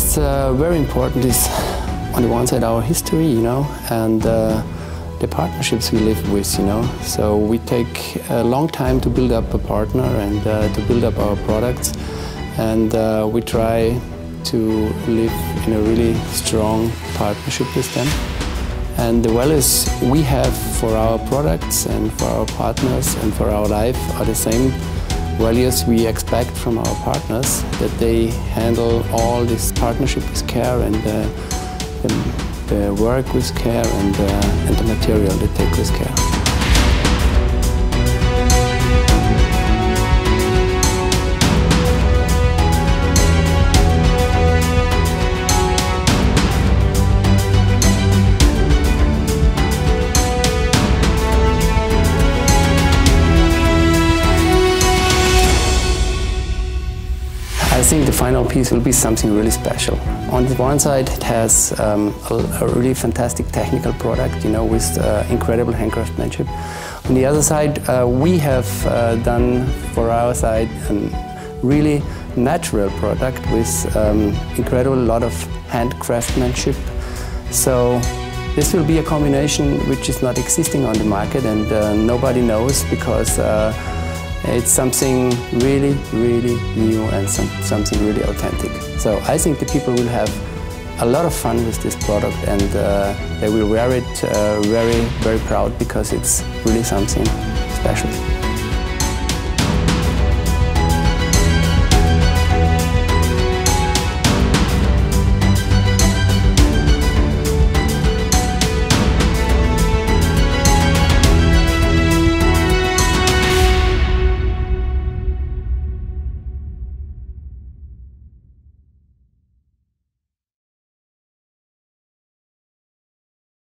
just very important is on the one side our history, you know, and the partnerships we live with, you know. So we take a long time to build up a partner and to build up our products, and we try to live in a really strong partnership with them. And the values we have for our products and for our partners and for our life are the same values we expect from our partners, that they handle all this partnership with care and the work with care and the material they take with care. I think the final piece will be something really special. On the one side, it has a really fantastic technical product, you know, with incredible handcraftsmanship. On the other side, we have done for our side a really natural product with incredible lot of handcraftsmanship. So this will be a combination which is not existing on the market, and nobody knows, because it's something really, really new and something really authentic. So I think the people will have a lot of fun with this product, and they will wear it very, very proud, because it's really something special.